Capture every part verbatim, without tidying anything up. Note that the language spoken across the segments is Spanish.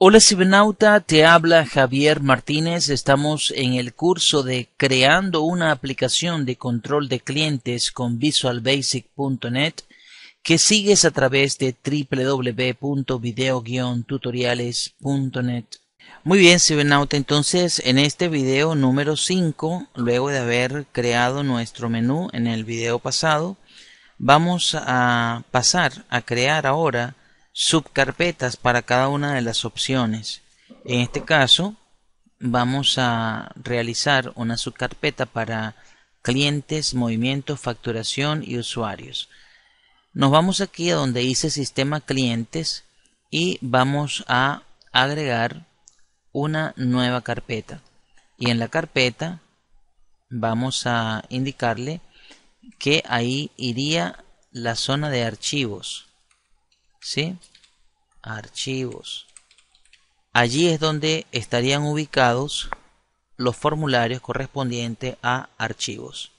Hola cibernauta, te habla Javier Martínez. Estamos en el curso de Creando una aplicación de control de clientes con Visual Basic punto net que sigues a través de doble u doble u doble u punto video guión tutoriales punto net. Muy bien cibernauta, entonces en este video número cinco, luego de haber creado nuestro menú en el video pasado, vamos a pasar a crear ahora subcarpetas para cada una de las opciones. En este caso vamos a realizar una subcarpeta para clientes, movimientos, facturación y usuarios. Nos vamos aquí a donde dice sistema clientes y vamos a agregar una nueva carpeta, y en la carpeta vamos a indicarle que ahí iría la zona de archivos, ¿sí? Archivos. Allí es donde estarían ubicados los formularios correspondientes a archivos.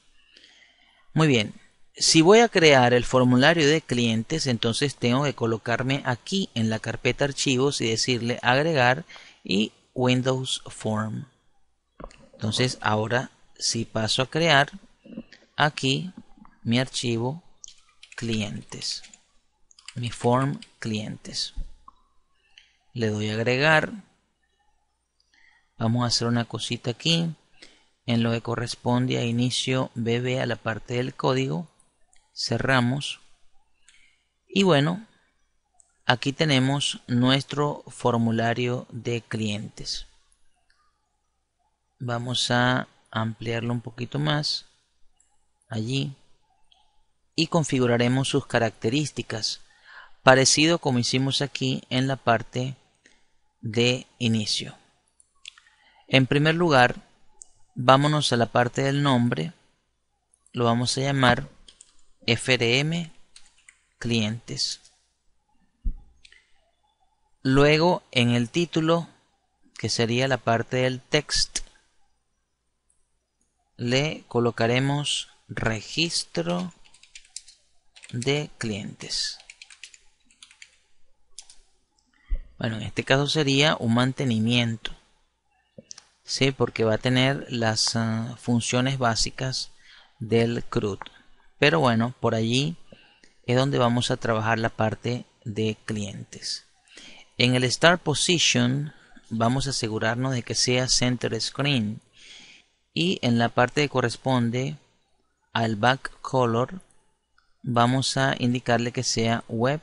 Muy bien, si voy a crear el formulario de clientes, entonces tengo que colocarme aquí en la carpeta archivos y decirle agregar y Windows Form. Entonces ahora si paso a crear aquí mi archivo clientes, mi form clientes, le doy a agregar. Vamos a hacer una cosita aquí en lo que corresponde a inicio B B, a la parte del código. Cerramos y bueno, aquí tenemos nuestro formulario de clientes. Vamos a ampliarlo un poquito más allí y configuraremos sus características, parecido como hicimos aquí en la parte de inicio. En primer lugar, vámonos a la parte del nombre. Lo vamos a llamar F R M clientes. Luego en el título, que sería la parte del text, le colocaremos registro de clientes. Bueno, en este caso sería un mantenimiento, ¿sí? Porque va a tener las uh, funciones básicas del C R U D. Pero bueno, por allí es donde vamos a trabajar la parte de clientes. En el Start Position vamos a asegurarnos de que sea Center Screen. Y en la parte que corresponde al Back Color vamos a indicarle que sea Web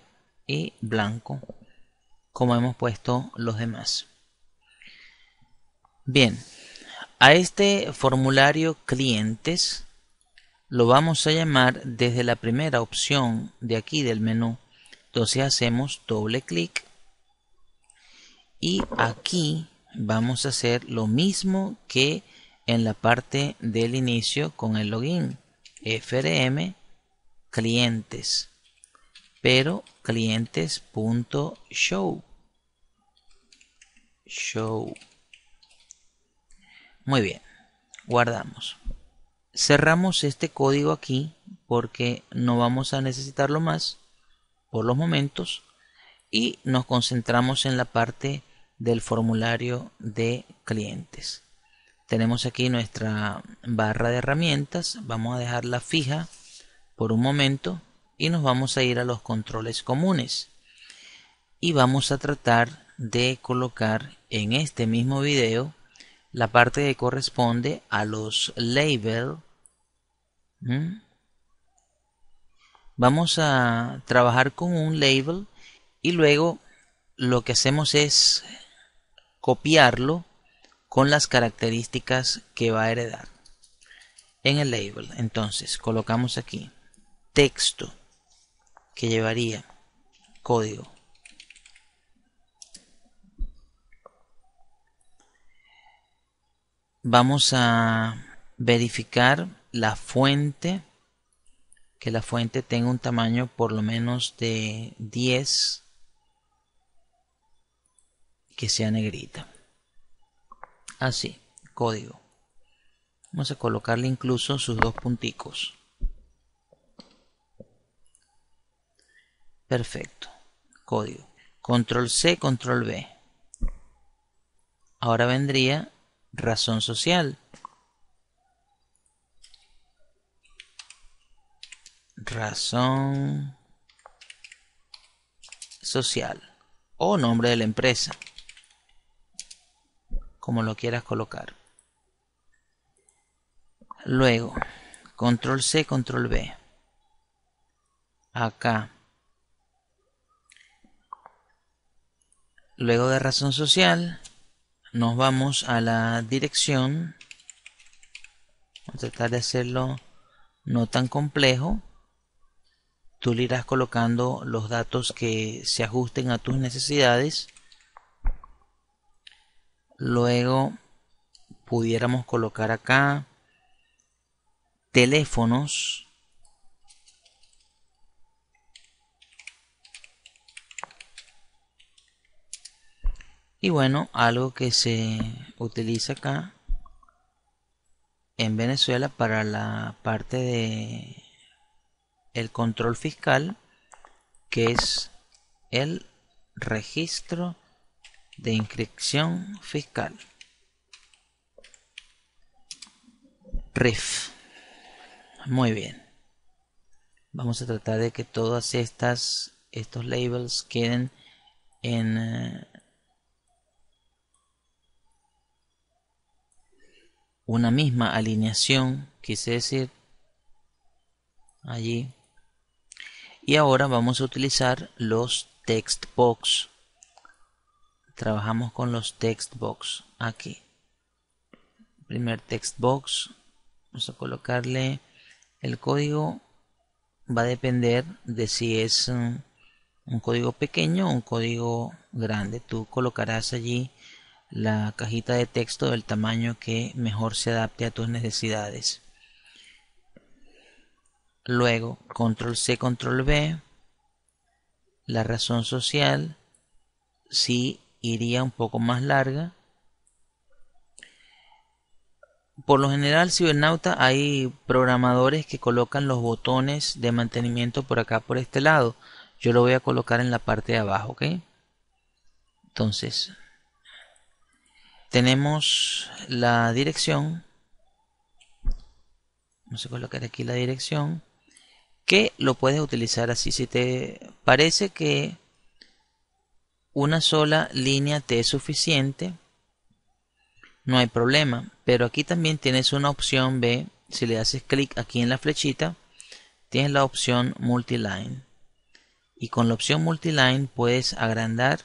y Blanco, como hemos puesto los demás. Bien, a este formulario clientes lo vamos a llamar desde la primera opción de aquí del menú. Entonces hacemos doble clic y aquí vamos a hacer lo mismo que en la parte del inicio con el login F R M clientes, pero clientes.show. Show. Muy bien, guardamos. Cerramos este código aquí porque no vamos a necesitarlo más por los momentos y nos concentramos en la parte del formulario de clientes. Tenemos aquí nuestra barra de herramientas, vamos a dejarla fija por un momento y nos vamos a ir a los controles comunes y vamos a tratar de colocar en este mismo video la parte que corresponde a los labels. ¿Mm? Vamos a trabajar con un label y luego lo que hacemos es copiarlo con las características que va a heredar en el label. Entonces colocamos aquí texto que llevaría código. Vamos a verificar la fuente, que la fuente tenga un tamaño por lo menos de diez, que sea negrita. Así, código. Vamos a colocarle incluso sus dos punticos. Perfecto, código. Control C, Control V. Ahora vendría razón social. Razón social o nombre de la empresa, como lo quieras colocar. Luego, control C, control B. Acá. Luego de razón social, nos vamos a la dirección. Voy a tratar de hacerlo no tan complejo. Tú le irás colocando los datos que se ajusten a tus necesidades. Luego pudiéramos colocar acá teléfonos y bueno, algo que se utiliza acá en Venezuela para la parte de el control fiscal, que es el registro de inscripción fiscal, R I F. Muy bien, vamos a tratar de que todas estas estos labels queden en una misma alineación, quise decir allí. Y ahora vamos a utilizar los text box. Trabajamos con los text box aquí. Primer text box, vamos a colocarle el código. Va a depender de si es un, un código pequeño o un código grande. Tú colocarás allí la cajita de texto del tamaño que mejor se adapte a tus necesidades. Luego, control C, control B. La razón social sí iría un poco más larga. Por lo general, cibernauta, hay programadores que colocan los botones de mantenimiento por acá, por este lado. Yo lo voy a colocar en la parte de abajo, ¿ok? Entonces, tenemos la dirección. Vamos a colocar aquí la dirección, que lo puedes utilizar así. Si te parece que una sola línea te es suficiente, no hay problema, pero aquí también tienes una opción B. Si le haces clic aquí en la flechita, tienes la opción multiline, y con la opción multiline puedes agrandar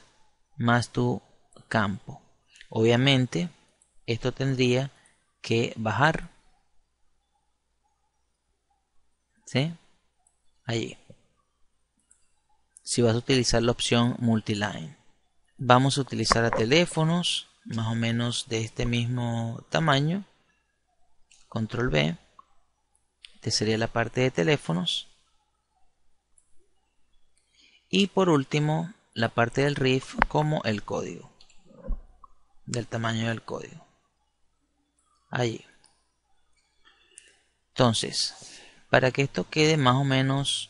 más tu campo. Obviamente esto tendría que bajar, ¿sí? Allí, si vas a utilizar la opción multiline. Vamos a utilizar a teléfonos más o menos de este mismo tamaño. Control B. Esta sería la parte de teléfonos. Y por último, la parte del R I F, como el código, del tamaño del código. Allí. Entonces, para que esto quede más o menos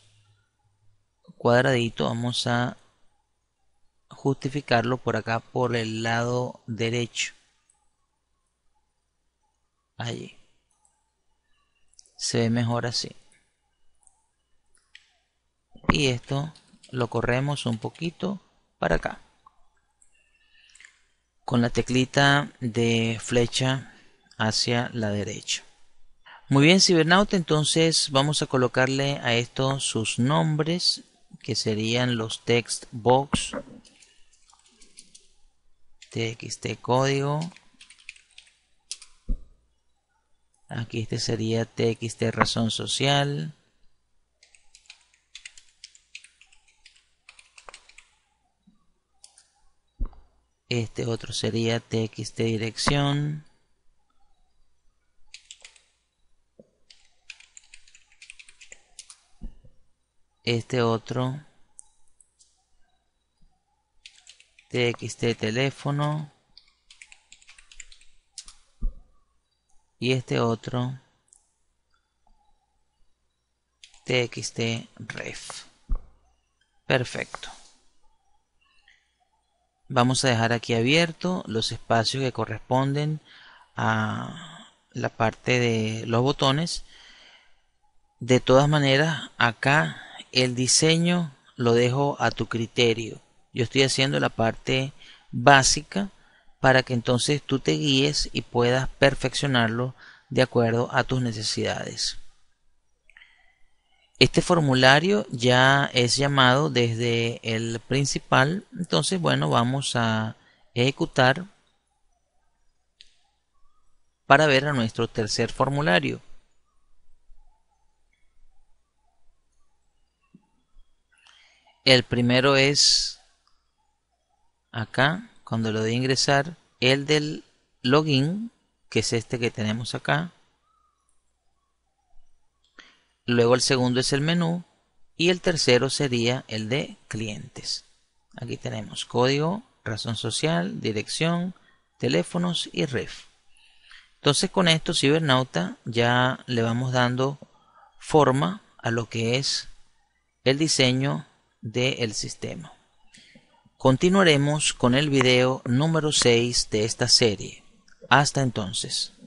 cuadradito, vamos a justificarlo por acá, por el lado derecho. Allí se ve mejor así, y esto lo corremos un poquito para acá con la teclita de flecha hacia la derecha. Muy bien, cibernauta, entonces vamos a colocarle a esto sus nombres, que serían los text box. Txt código. Aquí este sería txt razón social. Este otro sería txt dirección. Este otro txt teléfono, y este otro txt ref. Perfecto. Vamos a dejar aquí abierto los espacios que corresponden a la parte de los botones. De todas maneras, acá el diseño lo dejo a tu criterio. Yo estoy haciendo la parte básica para que entonces tú te guíes y puedas perfeccionarlo de acuerdo a tus necesidades. Este formulario ya es llamado desde el principal, entonces bueno, vamos a ejecutar para ver a nuestro tercer formulario. El primero es acá, cuando lo de ingresar, el del login, que es este que tenemos acá. Luego el segundo es el menú y el tercero sería el de clientes. Aquí tenemos código, razón social, dirección, teléfonos y R I F. Entonces con esto, cibernauta, ya le vamos dando forma a lo que es el diseño del sistema. Continuaremos con el video número seis de esta serie. Hasta entonces.